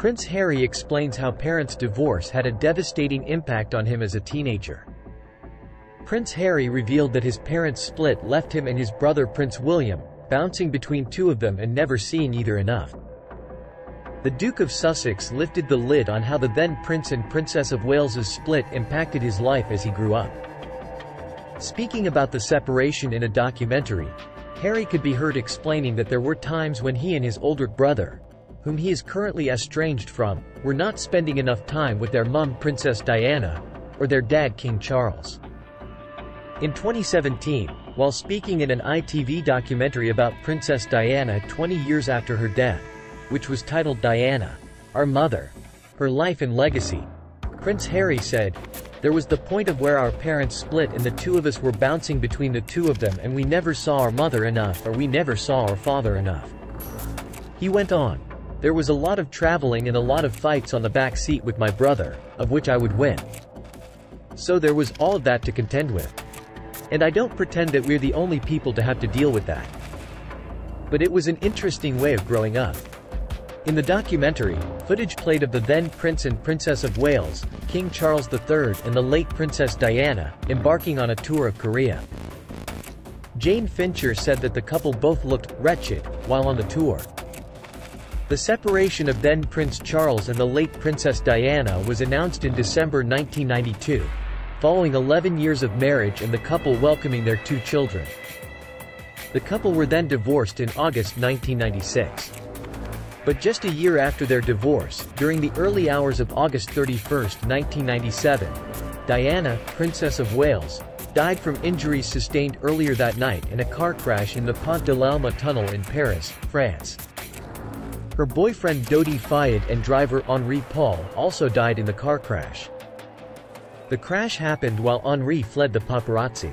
Prince Harry explains how parents' divorce had a devastating impact on him as a teenager. Prince Harry revealed that his parents' split left him and his brother Prince William, bouncing between two of them and never seeing either enough. The Duke of Sussex lifted the lid on how the then Prince and Princess of Wales's split impacted his life as he grew up. Speaking about the separation in a documentary, Harry could be heard explaining that there were times when he and his older brother, whom he is currently estranged from, were not spending enough time with their mum Princess Diana, or their dad King Charles. In 2017, while speaking in an ITV documentary about Princess Diana 20 years after her death, which was titled Diana, Our Mother, Her Life and Legacy, Prince Harry said, "There was the point of where our parents split and the two of us were bouncing between the two of them and we never saw our mother enough or we never saw our father enough." He went on, "There was a lot of traveling and a lot of fights on the back seat with my brother, of which I would win. So there was all of that to contend with. And I don't pretend that we're the only people to have to deal with that. But it was an interesting way of growing up." In the documentary, footage played of the then Prince and Princess of Wales, King Charles III and the late Princess Diana, embarking on a tour of Korea. Jane Fincher said that the couple both looked wretched while on the tour. The separation of then Prince Charles and the late Princess Diana was announced in December 1992, following 11 years of marriage and the couple welcoming their two children. The couple were then divorced in August 1996. But just a year after their divorce, during the early hours of August 31, 1997, Diana, Princess of Wales, died from injuries sustained earlier that night in a car crash in the Pont de l'Alma tunnel in Paris, France. Her boyfriend Dodi Fayed and driver Henri Paul also died in the car crash. The crash happened while Henri fled the paparazzi.